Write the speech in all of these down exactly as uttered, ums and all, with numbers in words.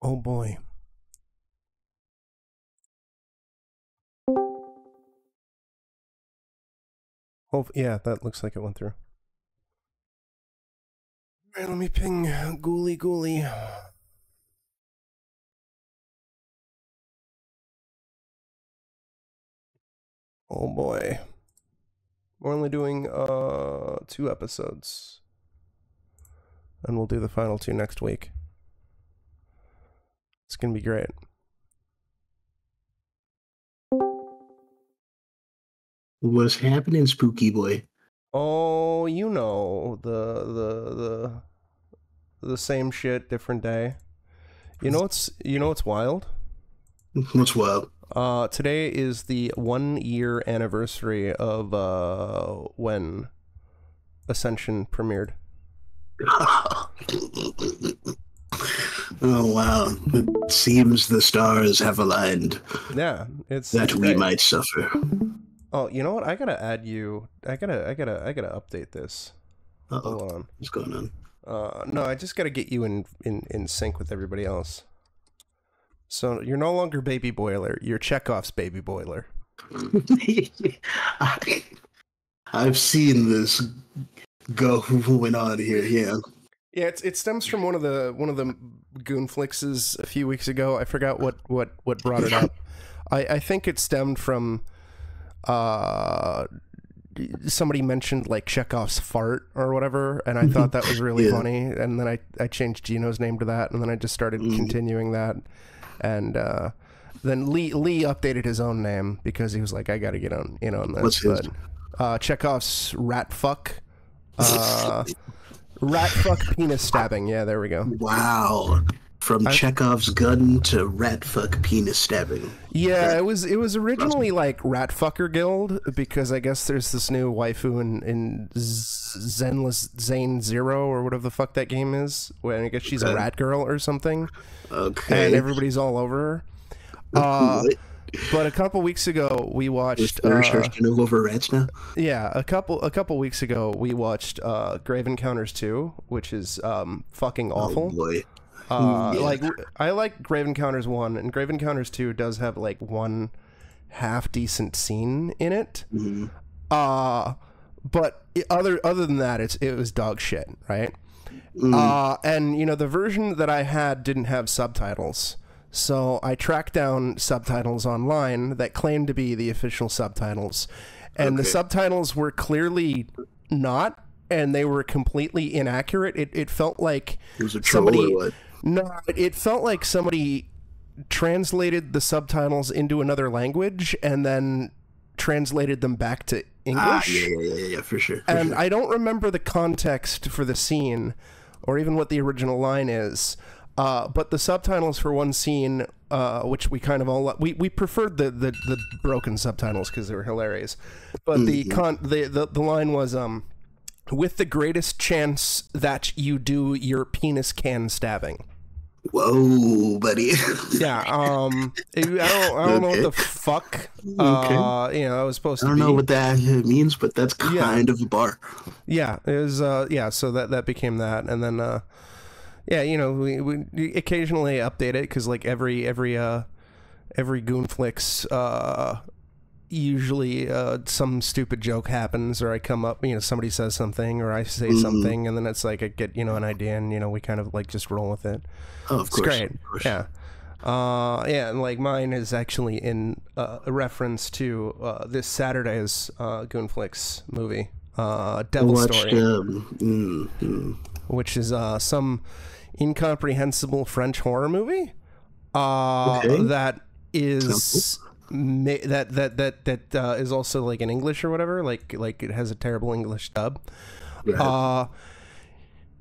Oh boy. Oh, yeah, that looks like it went through. All right, let me ping Ghoulie Ghoulie. Oh boy. We're only doing uh, two episodes. And we'll do the final two next week. It's going to be great. What's happening, Spooky Boy? Oh, you know, the the the the same shit, different day. You know what's you know what's wild? What's wild? Uh, today is the one year anniversary of uh when Ascension premiered. Oh wow! It seems the stars have aligned. Yeah, it's that we might suffer. Oh, you know what? I gotta add you. I gotta, I gotta, I gotta update this. Uh oh. Hold on. What's going on? Uh, no, I just gotta get you in, in, in sync with everybody else. So you're no longer Baby Boiler. You're Chekhov's Baby Boiler. I, I've seen this go going on here. Yeah. Yeah, it's, it stems from one of the one of the Goonflixes a few weeks ago. I forgot what what what brought it up. I I think it stemmed from. Uh, somebody mentioned like Chekhov's fart or whatever, and I thought that was really yeah. funny. And then I I changed Gino's name to that, and then I just started mm. continuing that. And uh, then Lee Lee updated his own name because he was like, I got to get on in on this. What's but, his? Uh, Chekhov's rat fuck, uh, rat fuck penis stabbing. Yeah, there we go. Wow. From I, Chekhov's gun to rat fuck penis stabbing. Yeah, it was it was originally like Rat Fucker Guild because I guess there's this new waifu in, in Zenless Zone Zero or whatever the fuck that game is. When I guess she's okay. a rat girl or something. Okay. And everybody's all over her. Uh, but a couple weeks ago we watched. They're uh, all over rats now. Yeah, a couple a couple weeks ago we watched uh, Grave Encounters two, which is um, fucking awful. Oh boy. Uh, yeah. Like I like Grave Encounters one, and Grave Encounters two does have like one half decent scene in it. Mm-hmm. uh, but other other than that, it's it was dog shit, right? Mm. Uh, and you know the version that I had didn't have subtitles, so I tracked down subtitles online that claimed to be the official subtitles, and okay. the subtitles were clearly not, and they were completely inaccurate. It it felt like it was a troll or what? No, it felt like somebody translated the subtitles into another language and then translated them back to English. Ah, yeah, yeah, yeah, yeah, for sure. For and sure. I don't remember the context for the scene or even what the original line is, uh, but the subtitles for one scene, uh, which we kind of all... We, we preferred the, the, the broken subtitles because they were hilarious, but mm-hmm. the, con the, the, the line was... Um, with the greatest chance that you do your penis can stabbing. Whoa, buddy. yeah, um, I don't, I don't okay. know what the fuck, uh, okay. you know, I was supposed to I don't to know what that means, but that's kind yeah. of a bar. Yeah, it was, uh, yeah, so that, that became that, and then, uh, yeah, you know, we, we occasionally update it, because, like, every, every, uh, every Goonflix, uh, usually uh, some stupid joke happens or I come up, you know, somebody says something or I say mm. something and then it's like I get, you know, an idea and, you know, we kind of like just roll with it. Oh, of it's course. Great. Of course. Yeah. Uh, yeah. And like mine is actually in uh, a reference to uh, this Saturday's uh, Goonflix movie, uh, Devil Watch Story, mm -hmm. which is uh, some incomprehensible French horror movie uh, okay. that is... Temple. That that that that uh, is also like in English or whatever. Like like it has a terrible English dub. Right. Uh,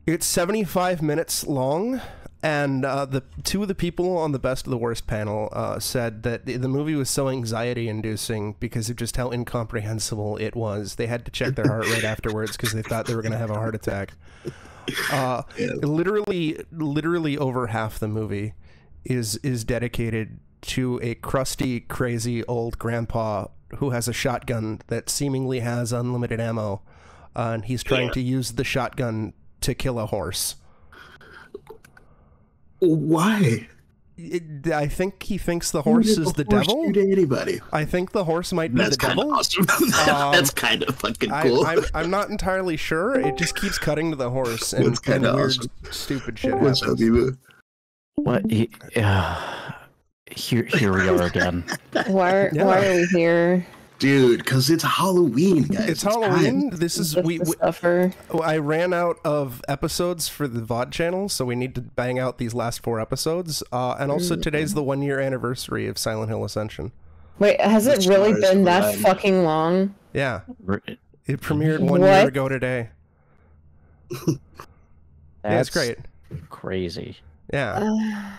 it's seventy-five minutes long, and uh, the two of the people on the Best of the Worst panel uh, said that the, the movie was so anxiety-inducing because of just how incomprehensible it was. They had to check their heart rate afterwards because they thought they were going to have a heart attack. Uh, yeah. Literally, literally over half the movie is is dedicated to a crusty, crazy old grandpa who has a shotgun that seemingly has unlimited ammo, uh, and he's trying yeah. to use the shotgun to kill a horse. Why? It, I think he thinks the horse is the, the horse devil. To anybody. I think the horse might be That's the devil. Awesome. um, That's kind of fucking cool. I, I'm, I'm not entirely sure. It just keeps cutting to the horse and, and weird, awesome. stupid shit happens. What? He, uh, here, here we are again. Why? Yeah. Why are we here? Dude, because it's Halloween, guys. It's Halloween. Time. This is we. we I ran out of episodes for the V O D channel, so we need to bang out these last four episodes. Uh, and also, today's the one-year anniversary of Silent Hill: Ascension. Wait, has it really been that fucking long? Yeah, it premiered one what? year ago today. That's, That's great. Crazy. Yeah. Uh...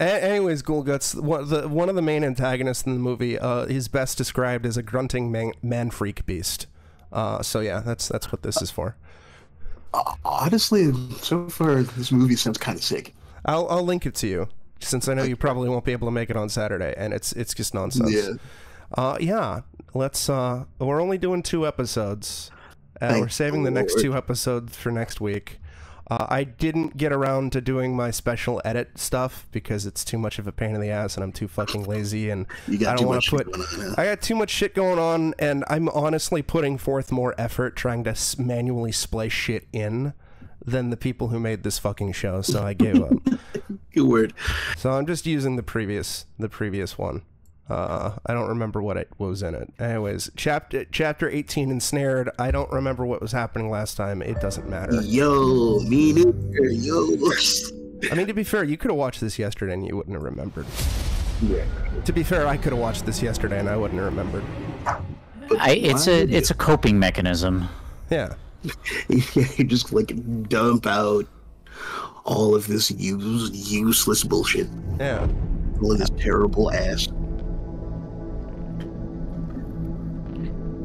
A anyways, Ghoulguts, one, the, one of the main antagonists in the movie, uh, he's best described as a grunting man, man freak beast. Uh, so yeah, that's that's what this is for. Uh, honestly, so far this movie sounds kind of sick. I'll I'll link it to you, since I know you probably won't be able to make it on Saturday, and it's it's just nonsense. Yeah. Uh, yeah. Let's. Uh, we're only doing two episodes. Uh, we're saving the next two episodes for next week. Uh, I didn't get around to doing my special edit stuff because it's too much of a pain in the ass and I'm too fucking lazy and you got I don't want to put... On, I got too much shit going on and I'm honestly putting forth more effort trying to manually splice shit in than the people who made this fucking show, so I gave up. Good word. So I'm just using the previous, the previous one. Uh, I don't remember what, it, what was in it. Anyways, chapter chapter eighteen, Ensnared. I don't remember what was happening last time. It doesn't matter. Yo, me neither. Yo. I mean, to be fair, you could have watched this yesterday and you wouldn't have remembered. Yeah. To be fair, I could have watched this yesterday and I wouldn't have remembered. I, it's a it's a coping mechanism. Yeah. You just like dump out all of this use, useless bullshit. Yeah. All of this terrible ass.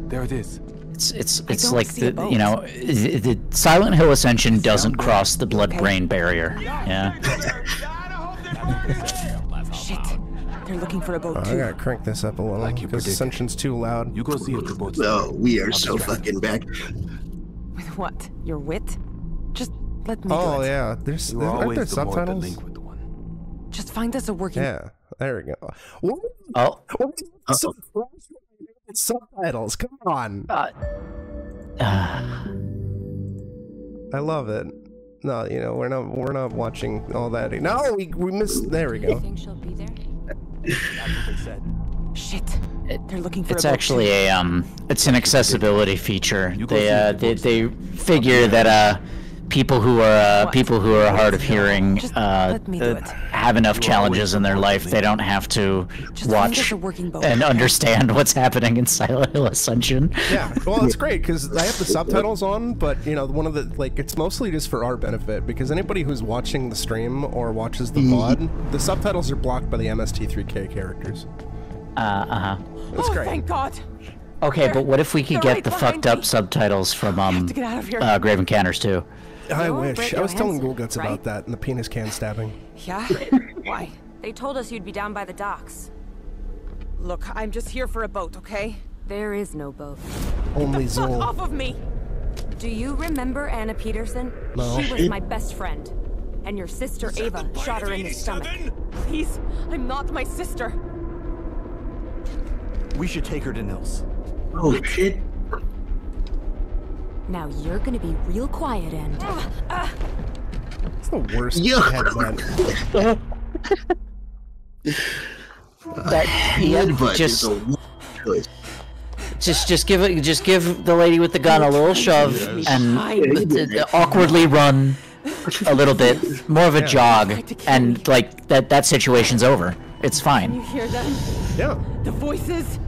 There it is. It's it's it's like the both. you know the, the Silent Hill Ascension doesn't cross the blood-brain okay. barrier. Yeah. Shit, they're looking for a boat oh, too. I gotta crank this up a little because like Ascension's too loud. You go see if the boat's. No, we are I'll so fucking back. With what? Your wit? Just let me. Oh do it. yeah, there's there, aren't there the subtitles? The one. Just find us a working. Yeah, there we go. What? Oh. What? Uh -oh. Subtitles, come on. Uh, uh. I love it. No, you know, we're not we're not watching all that. No, we we missed there we go. Shit. They're looking for It's actually a um it's an accessibility feature. They uh they they figure that uh people who are uh, people who are hard of hearing uh, have enough challenges in their life. They don't have to watch and understand what's happening in Silent Hill Ascension. Yeah, well, it's great because I have the subtitles on, but you know, one of the like it's mostly just for our benefit because anybody who's watching the stream or watches the V O D, the subtitles are blocked by the M S T three K characters. Uh, uh huh. That's great. Oh, thank God. Okay, but what if we could get the fucked up subtitles from um uh, Grave Encounters two? I You're wish. I was telling Ghoulguts right? about that and the penis can stabbing. Yeah? Why? They told us you'd be down by the docks. Look, I'm just here for a boat, okay? There is no boat. Only Zool. Get the fuck off of me! Do you remember Anna Peterson? No. She was my best friend. And your sister Ava shot her in the stomach. Please, I'm not my sister. We should take her to Nils. Oh, shit. Now you're gonna be real quiet, and uh, uh, it's the worst headbutt. That headbutt just, is a choice. Just, just give it. Just give the lady with the gun a little shove yes. and uh, awkwardly run a little bit, more of a yeah. jog, and like that. That situation's over. It's fine. Can you hear them? Yeah. The voices.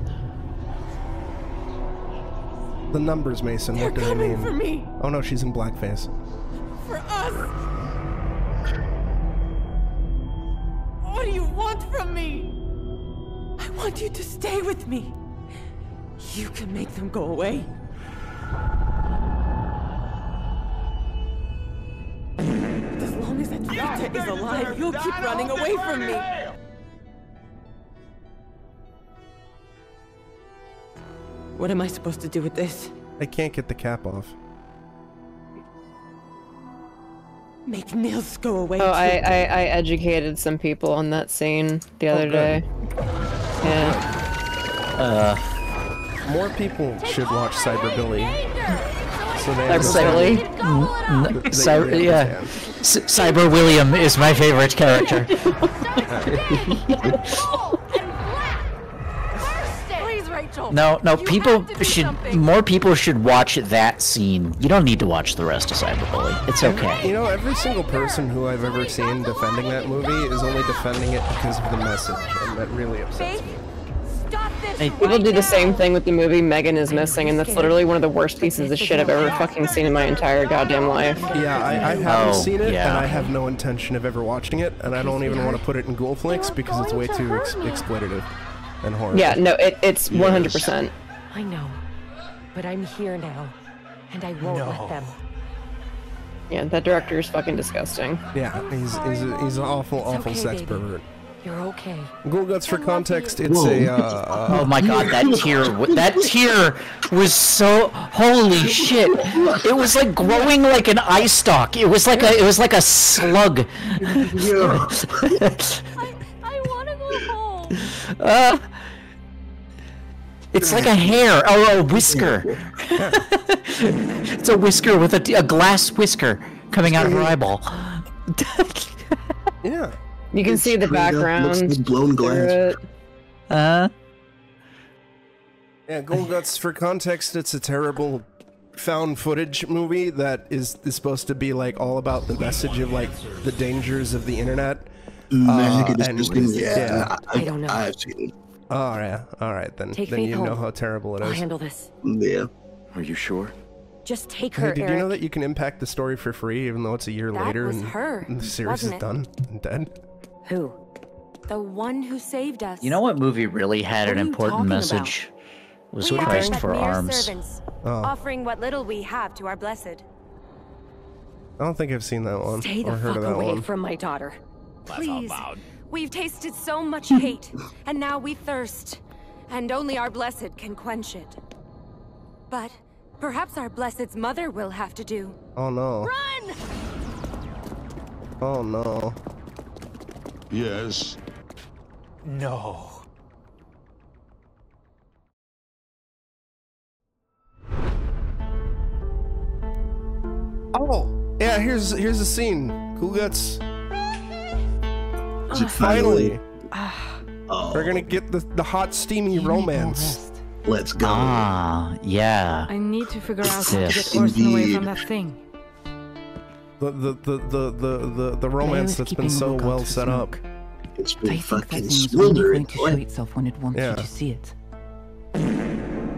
The numbers, Mason. They're what do they mean? For me. Oh no, she's in blackface. For us. What do you want from me? I want you to stay with me. You can make them go away. But as long as Atlanta is alive, you'll keep running away from me. What am I supposed to do with this? I can't get the cap off. Make Nils go away. Oh, I, I I educated some people on that scene the other okay. day. Yeah. Uh, more people should watch Cyberbully. So Cyberbully. Cyber, yeah. Cyber William is my favorite character. No, no, people should, more people should watch that scene. You don't need to watch the rest of Cyberbully. It's okay. You know, every single person who I've ever seen defending that movie is only defending it because of the message, and that really upsets me. People do the same thing with the movie Megan Is Missing, and that's literally one of the worst pieces of shit I've ever fucking seen in my entire goddamn life. Yeah, I, I haven't oh, seen it, yeah. and I have no intention of ever watching it, and I don't even want to put it in GoonFlix because it's way too ex exploitative. And horrible. Yeah, no, it, it's yes. one hundred percent. I know, but I'm here now, and I won't no. let them. Yeah, that director is fucking disgusting. Yeah, he's he's, a, he's an awful, it's awful okay, sex baby. pervert. You're okay. Ghoul Guts, for context, it's Whoa. a. Uh, oh my God, that tear! That tear was so holy shit! It was like growing like an eye stalk. It was like a. It was like a slug. Yeah. Uh, it's like a hair or a whisker. It's a whisker with a, a glass whisker coming out of her eyeball. Yeah, you can it's see the background. Looks like blown glass. Uh. Yeah, Ghoul Guts. For context, it's a terrible found footage movie that is, is supposed to be like all about the message of like the dangers of the internet. Uh, and, yeah, yeah. I, I don't know. I've seen it. Oh, yeah. All right, then. Take then you home. know how terrible it is. I'll handle this. Yeah. Are you sure? Just take her. Hey, did Eric. you know that you can impact the story for free, even though it's a year that later was and, her, and the series is it? done and dead? Who? The one who saved us. You know what movie really had what an important message? About? Was we Christ for Arms. Servants, oh. Offering what little we have to our blessed. I don't think I've seen that one Stay or heard of that away one. From my daughter. Please, we've tasted so much hate, and now we thirst, and only our blessed can quench it. But perhaps our blessed's mother will have to do. Oh no! Run! Oh no! Yes. No. Oh yeah, here's here's the scene. Ghoul Guts. Finally, oh. we're gonna get the, the hot, steamy romance. Let's go. Ah, yeah. I need to figure out how to get Orson away from that thing. The the the the the the, the romance that's been so well set up. It's been fucking smoldering. To show itself when it wants you to see it.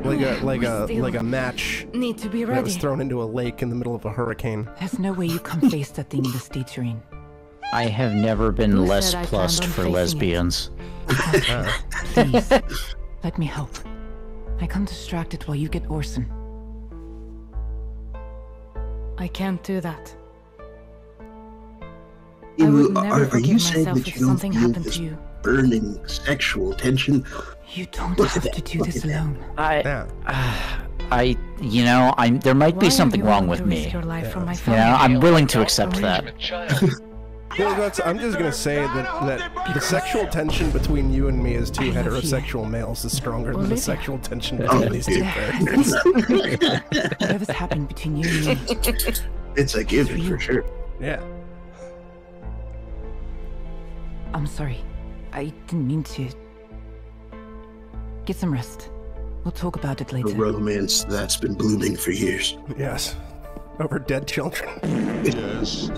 Like a like a like a match need to be ready. That was thrown into a lake in the middle of a hurricane. There's no way you can face that thing in the state you're in. I have never been Who less plussed for lesbians. Oh, please, let me help. I can't distract it while you get Orson. I can't do that. You, I would never are, are you saying that you don't feel this you. burning sexual tension? You don't Look have to do Look this alone. I, yeah. uh, I, you know, I there might Why be something wrong with me. Yeah, yeah I'm willing to accept that. Well, that's, I'm just gonna say that, that the sexual tension between you and me as two heterosexual males is stronger than the sexual tension between these two characters. Whatever's happened between you and me. It's a given for sure. Yeah. I'm sorry. I didn't mean to. Get some rest. We'll talk about it later. A romance that's been blooming for years. Yes. Over dead children. Yes.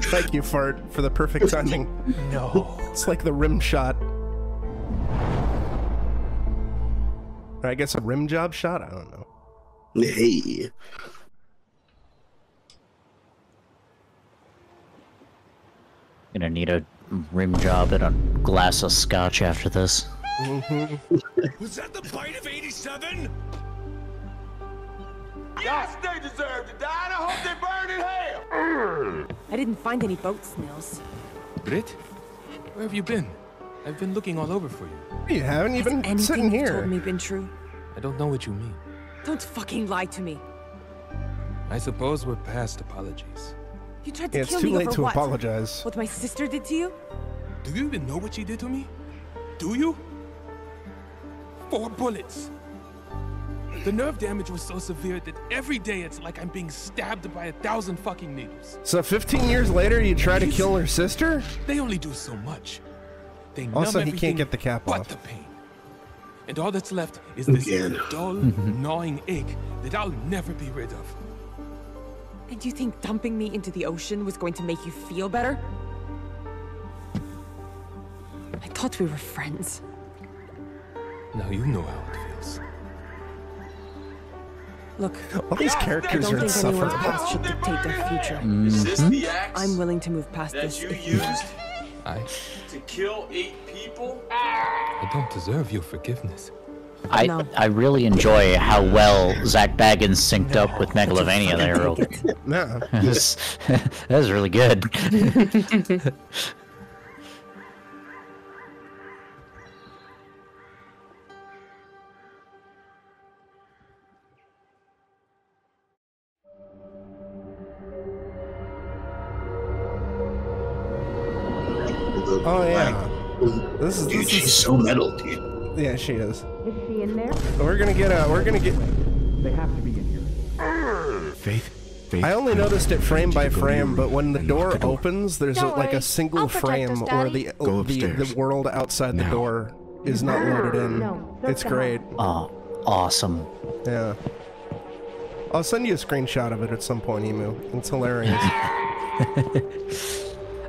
Thank you, Fart, for the perfect timing. No. It's like the rim shot. Or I guess a rim job shot? I don't know. Hey. Gonna need a rim job and a glass of scotch after this. Mm-hmm. Was that the bite of eighty-seven? Yes, they deserve to die, and I hope they burn in hell! I didn't find any boats, Nils. Brit? Where have you been? I've been looking all over for you. You haven't even been sitting here. Has anything you told me been true? I don't know what you mean. Don't fucking lie to me. I suppose we're past apologies. You tried to yeah, kill me. It's too late to what? apologize. What my sister did to you? Do you even know what she did to me? Do you? Four bullets. The nerve damage was so severe that every day it's like I'm being stabbed by a thousand fucking needles. So fifteen years later, you try to kill her sister? They only do so much. They numb also, he can't get the cap but off. The pain. And all that's left is this Again. dull, gnawing ache that I'll never be rid of. And you think dumping me into the ocean was going to make you feel better? I thought we were friends. Now you know how it feels. Look, all these characters I don't are think anyone's past should dictate their future. Is this the axe I'm willing to move past that this you used I to kill eight people? I don't deserve your forgiveness. I no. I really enjoy how well Zach Baggins synced no, up with Megalovania there. No, Yes. that was really good. Oh yeah, this is dude. This she's is, so metal, dude. Yeah, she is. Is she in there? We're gonna get a. We're gonna get. They have to be in here. Faith. Faith. I only noticed it frame by frame, but when the door opens, there's a, like a single frame or the the, the world outside the door is not loaded in. It's great. Oh, awesome. Yeah. I'll send you a screenshot of it at some point, Emu. It's hilarious.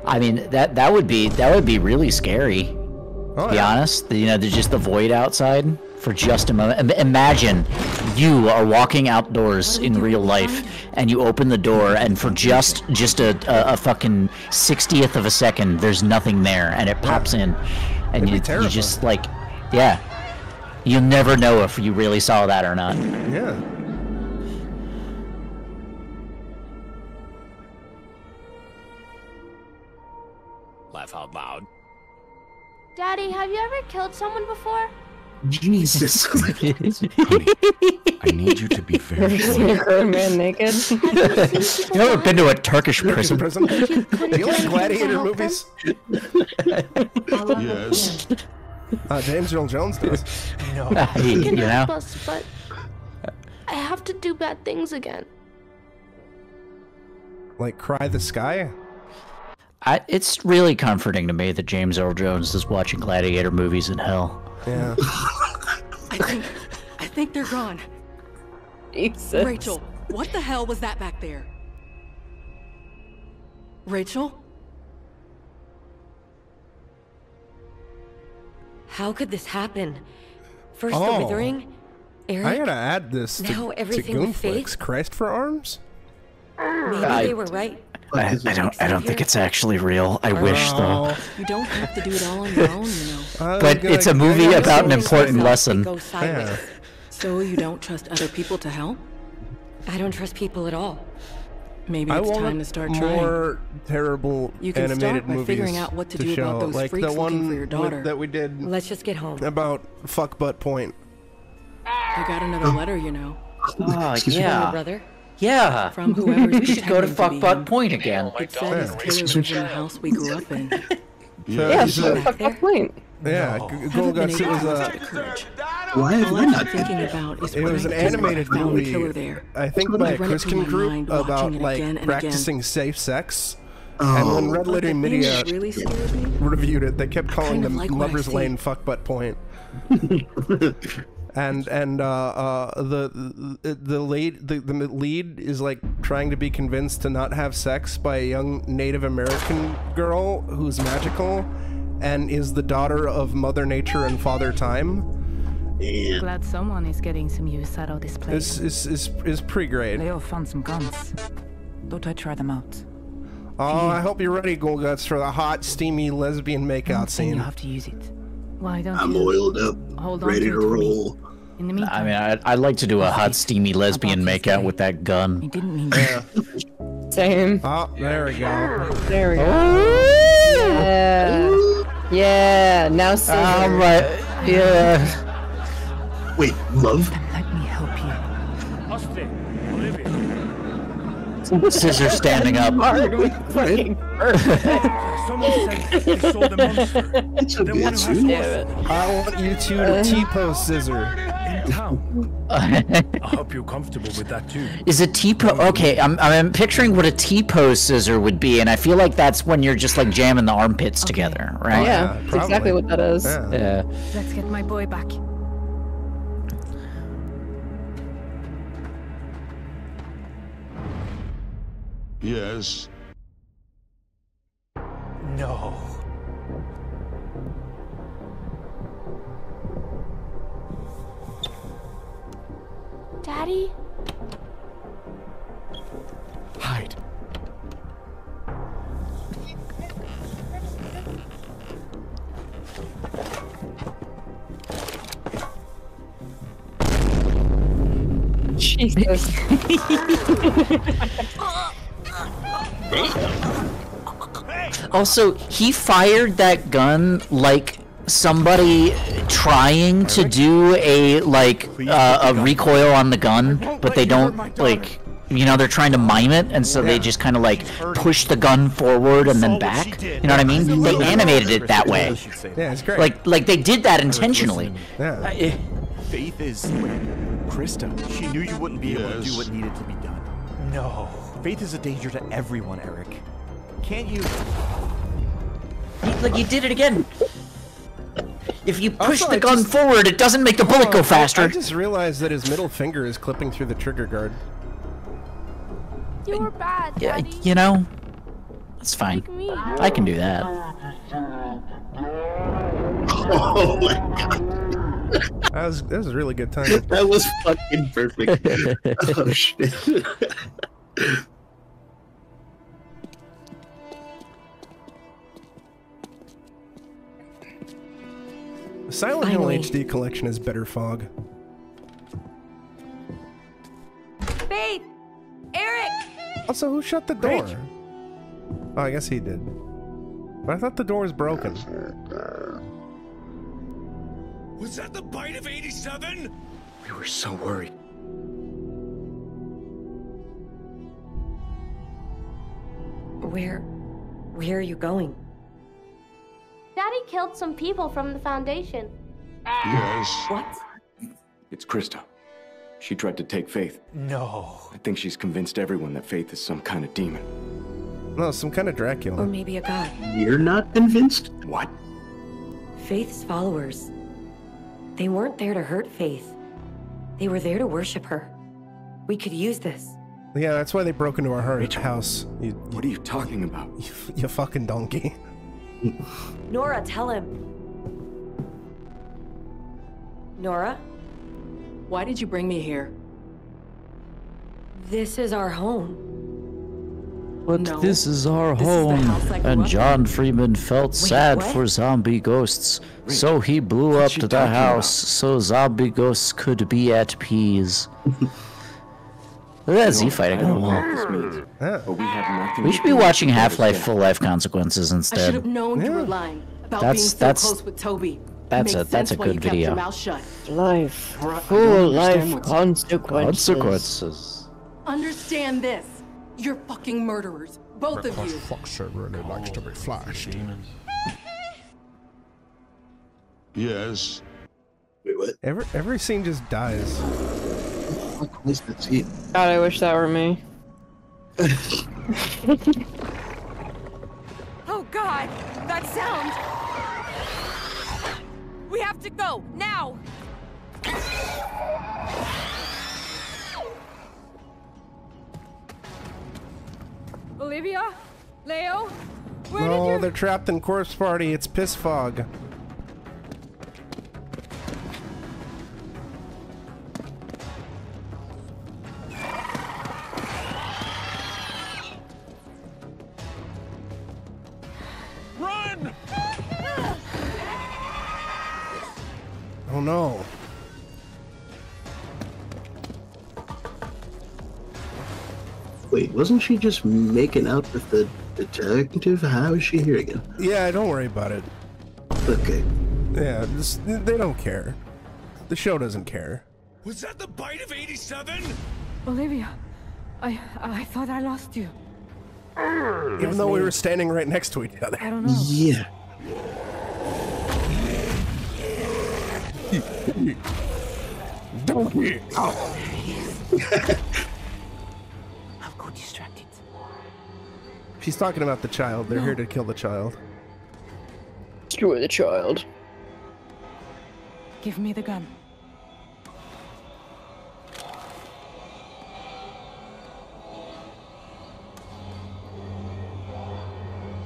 I mean, that that would be that would be really scary. Oh, to be yeah. honest, the, you know, there's just the void outside for just a moment. Imagine you are walking outdoors in real life, and you open the door, and for just just a a, a fucking sixtieth of a second, there's nothing there, and it pops in, and you, you just like, yeah, you'll never know if you really saw that or not. Yeah. Laugh out loud. Daddy, have you ever killed someone before? Jesus Christ. Honey, I need you to be very sure. Man naked. Have you seen you ever been to a Turkish prison? prison? You you like gladiator movies? Yes. Uh, James Earl Jones does. I know. Uh, he, you know? Bus, but I have to do bad things again. Like Cry the Sky? I, it's really comforting to me that James Earl Jones is watching gladiator movies in hell. Yeah. I think, I think they're gone. Jesus. Rachel, what the hell was that back there? Rachel? How could this happen? First oh, the withering, Eric. I gotta add this now to, everything to Goonflix. Christ for arms? Maybe I, they were right. I, I don't. I don't think it's actually real. I oh. wish though. You don't have to do it all on your own, you know. But it's a movie about an important lesson. Yeah. So you don't trust other people to help? I don't trust people at all. Maybe it's time to start trying. More terrible you can animated start by movies figuring out what to, to do show. About those like freaks the one for your daughter. With, that we did. Let's just get home. About fuck butt point. I got another letter, you know. Oh yeah, brother. Yeah, from whoever you should go to fuck butt point again. It says Taylor was in the house we grew up in. Yeah, fuck butt point. Yeah, Gold Guts was a. Why am I not thinking about it? It was an animated movie, I think, by a Christian group about like practicing safe sex. And when Red Letter Media reviewed it, they kept calling them Lover's Lane fuck butt point. And and uh, uh, the the lead the, the lead is like trying to be convinced to not have sex by a young Native American girl who's magical, and is the daughter of Mother Nature and Father Time. I'm glad someone is getting some use out of this place. It's is is is pretty great. Leo found some guns. Thought I'd try them out. Oh, I hope you're ready, Golguts, for the hot, steamy lesbian makeout scene. You have to use it. Why don't I'm you oiled up, hold on ready to, to roll. Me. In the meantime, I mean, I'd, I'd like to do a hot, steamy lesbian makeout with that gun. It didn't mean yeah. Same. Oh, there we go. There we go. Oh. Yeah. Yeah. Now see. All right. Yeah. Wait, love? Let me help you. Austin, Olivia. Scissors standing up. Fucking someone said they saw the monster. They want to do. I want you two to T-pose Scissor in town. I hope you're comfortable with that too. Is a T-pose? Okay, I'm I'm picturing what a T-pose Scissor would be, and I feel like that's when you're just like jamming the armpits okay. together, right? Oh, yeah, yeah, that's exactly what that is. Yeah. yeah. Let's get my boy back. Yes. No. Daddy? Hide. Jesus. Also, he fired that gun like somebody trying to do a like uh, a recoil on the gun, but they don't like, you know, they're trying to mime it, and so they just kind of like push the gun forward and then back. You know what I mean? They animated it that way. Yeah, it's great. Like like they did that intentionally. Yeah. Faith is Krista. She knew you wouldn't be able to do what needed to be done. No. Faith is a danger to everyone, Eric. Can't you... Like, you did it again. If you push also, the I gun just... forward, it doesn't make the bullet oh, go faster. I just realized that his middle finger is clipping through the trigger guard. You were bad, Daddy. You know, that's fine. I can do that. Oh my god. That was, that was a really good time. That was fucking perfect. Oh shit. The Silent Hill H D collection is better fog. Faith! Eric! Also, who shut the door? Rich. Oh, I guess he did. But I thought the door was broken. Was that the bite of eighty-seven? We were so worried. Where... where are you going? Daddy killed some people from the Foundation. Yes. What? It's Krista. She tried to take Faith. No. I think she's convinced everyone that Faith is some kind of demon. No, some kind of Dracula. Or maybe a god. You're not convinced? What? Faith's followers. They weren't there to hurt Faith. They were there to worship her. We could use this. Yeah, that's why they broke into our her house. You, what are you talking about? You, you fucking donkey. Nora, tell him. Nora? Why did you bring me here? This is our home. But no, this is our this home. Is and John Freeman felt Wait, sad what? for zombie ghosts. Wait, so he blew up the house about? so zombie ghosts could be at peace. That's Z fighting on the wall. Yeah. We should be watching Half-Life Full Life Consequences instead. I should have known yeah. you were lying about that's, being so that's, close with Toby. That's a that's a good video. Life, full life consequences. consequences. Understand this, you're fucking murderers, both of you. Foxer really likes to be flashed. Yes. Wait, what? Every every scene just dies. God, I wish that were me. Oh God, that sound! We have to go now. Olivia, Leo, where no, did you? They're trapped in Corpse Party. It's piss fog. Oh no. Wait, wasn't she just making out with the detective? How is she here again? Yeah, don't worry about it. Okay. Yeah, this, they don't care. The show doesn't care. Was that the bite of eighty-seven? Olivia, I I thought I lost you. Even though we were standing right next to each other. I don't know. Yeah. Don't we? Oh. I'll go distract it. She's talking about the child. They're no. here to kill the child. Destroy the child. Give me the gun.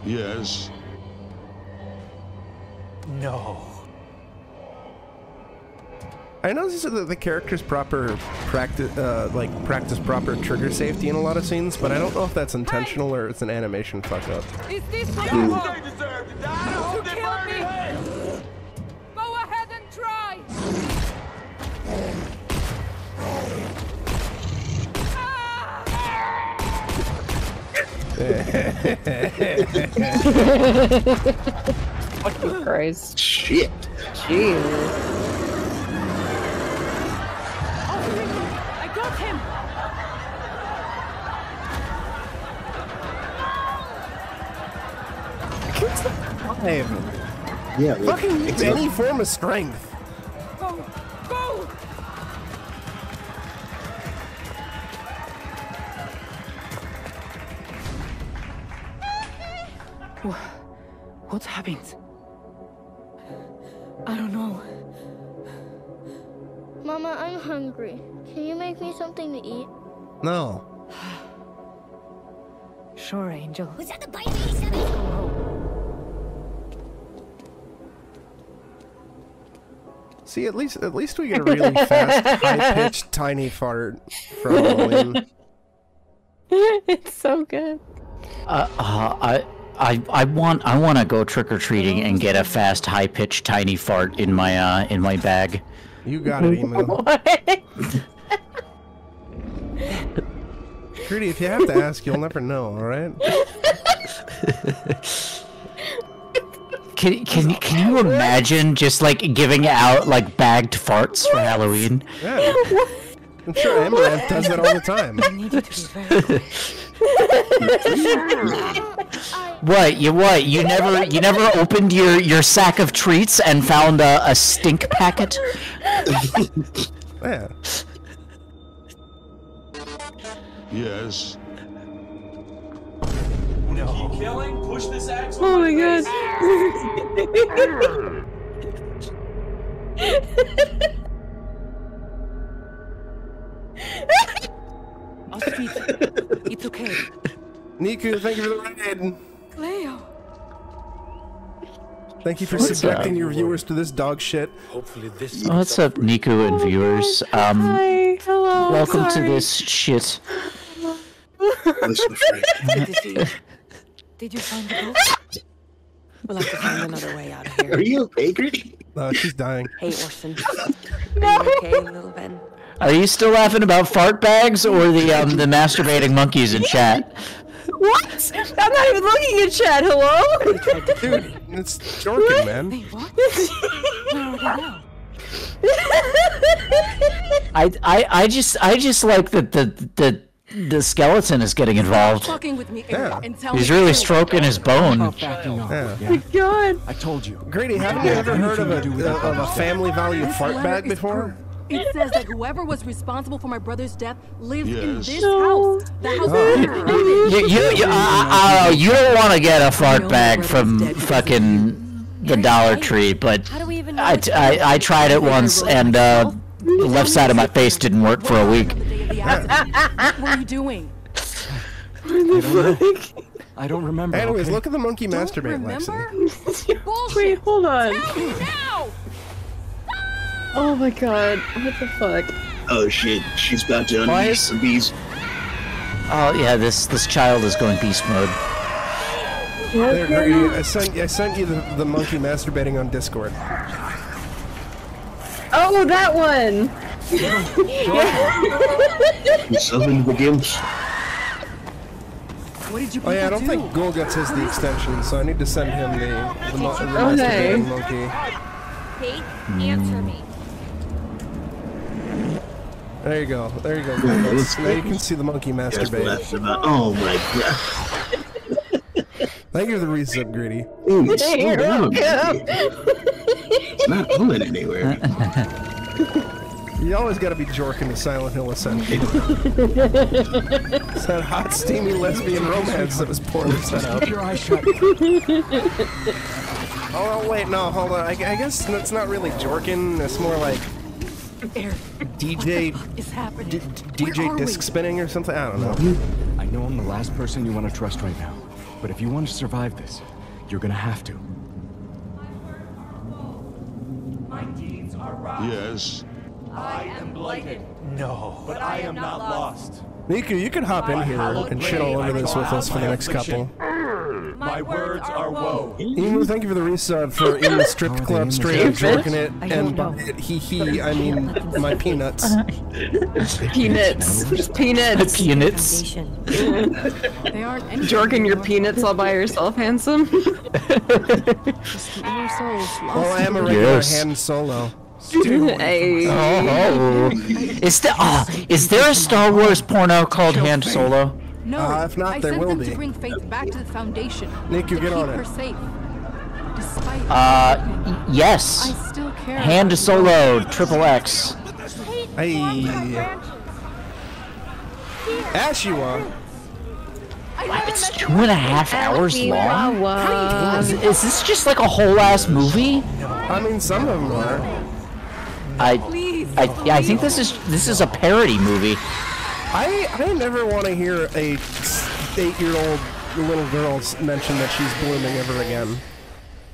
Yes. No. I noticed that the characters proper practice, uh, like practice proper trigger safety in a lot of scenes, but I don't know if that's intentional or it's an animation fuck up. Is this what you want? You killed me. Go ahead and try. Fucking Christ! Shit! Jeez. Yeah, fucking use any form of strength. Go, go! What happened? I don't know. Mama, I'm hungry. Can you make me something to eat? No. Sure, Angel. Was that the bite me, Sammy? See, at least at least we get a really fast, high-pitched, tiny fart from William. It's so good. Uh, uh, I I I want I want to go trick or treating and get a fast, high-pitched, tiny fart in my uh in my bag. You got it, Emu. Trudy, if you have to ask, you'll never know. All right. Can, can, can you imagine just, like, giving out, like, bagged farts for Halloween? Yeah. I'm sure Amaranth does that all the time. What? You what? You never you never opened your, your sack of treats and found a, a stink packet? Yeah. Yes. No. Keep killing, push this axe. Oh my god. I'll speak. It's okay. Niku, thank you for the raid. Cleo. Thank you for What's subjecting up? your viewers to this dog shit. Hopefully this What's up, Niku and viewers? Oh um Hi. Hello. Welcome to this shit. Did you find the ghost? We'll have to find another way out of here. Are you okay, Gertie? No, she's dying. Hey, Orson. No. Are you okay, little Ben? Are you still laughing about fart bags or the um the masturbating monkeys in chat? What? I'm not even looking at chat. Hello? Dude, it's jorking, man. Wait, what? Where are they now? I I I just I just like that the the. The skeleton is getting involved. With me yeah. and tell He's really stroking his bone. Oh yeah. Yeah. God! I told you, Grady. Haven't you yeah, ever heard of a, uh, of a family value fart bag before? It says that whoever was responsible for my brother's death lives yes. in this no. house. The house oh. you, you, you, uh, uh, you don't want to get a fart bag from fucking the Dollar Tree, but I, I, I tried it once and uh, the left side of my face didn't work for a week. What were you doing? I don't, know. I don't remember. Anyways, okay. Look at the monkey don't masturbate, Lexi. Wait, hold on. Tell me now. Oh my god, what the fuck? Oh shit, she's about to unleash some beast. Oh yeah, this this child is going beast mode. There, Grady, I sent I sent you the, the monkey masturbating on Discord. Oh, that one. Something begins. What did you? Oh yeah, I don't do? think Ghoul gets his the extension, so I need to send him the the, mo the okay. masturbating monkey. Hey, answer me. There you go. There you go. Goonflix. Now you can see the monkey masturbate. Oh my god. Thank you for the reset, Greedy. Ooh, it's, down, it's not pulling anywhere. You always gotta be jorking the Silent Hill Ascension. It's that hot, steamy lesbian romance that was poorly set up. Oh, no, wait, no, hold on. I, I guess that's not really jorking. It's more like D J is happening? D DJ disc we? spinning or something? I don't know. I know I'm the last person you want to trust right now, but if you want to survive this, you're gonna have to. My words are bold. My deeds are right. Yes. I am blighted. No. But I am not lost. Niku, you can hop my in here and shit all over this with us for the next affliction. couple. My words are woe. Emu, thank you for the resub for in the strip oh, club straight up jerking it and by it he he, I mean my peanuts. Peanuts. Just peanuts. Peanuts. Jorking your peanuts all by yourself, handsome. Well, I am a regular yes. hand solo. Hey. Oh, oh. Is there ah? Oh, is there a Star Wars porno called Hand Solo? No. Uh, if not, there will be. I sent them to bring faith back to the foundation. Nick, you get on it. Uh, yes. Hand Solo, Triple X. Hey. Ashua. Wow, it's two and a half hours long. Is, is this just like a whole ass movie? I mean, some of them are. I, I, yeah, I think this is this is a parody movie. I I never want to hear a eight-year-old little girl mention that she's blooming ever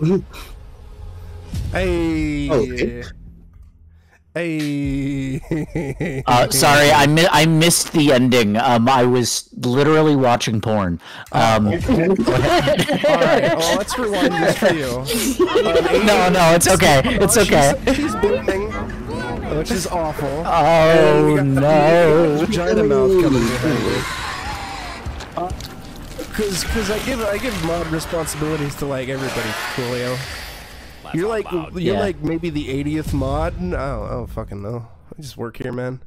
again. Hey. Okay. Hey. uh, sorry, I mi I missed the ending. Um, I was literally watching porn. Um, All right, well, let's rewind this for you. Um, no, no, it's okay. It's okay. She's, she's blooming. Which is awful. Oh and no! Vagina mouth coming behind. Because, because I give I give mod responsibilities to like everybody, Julio. You're like you're yeah. like maybe the eightieth mod. I don't, I don't fucking know. I just work here, man.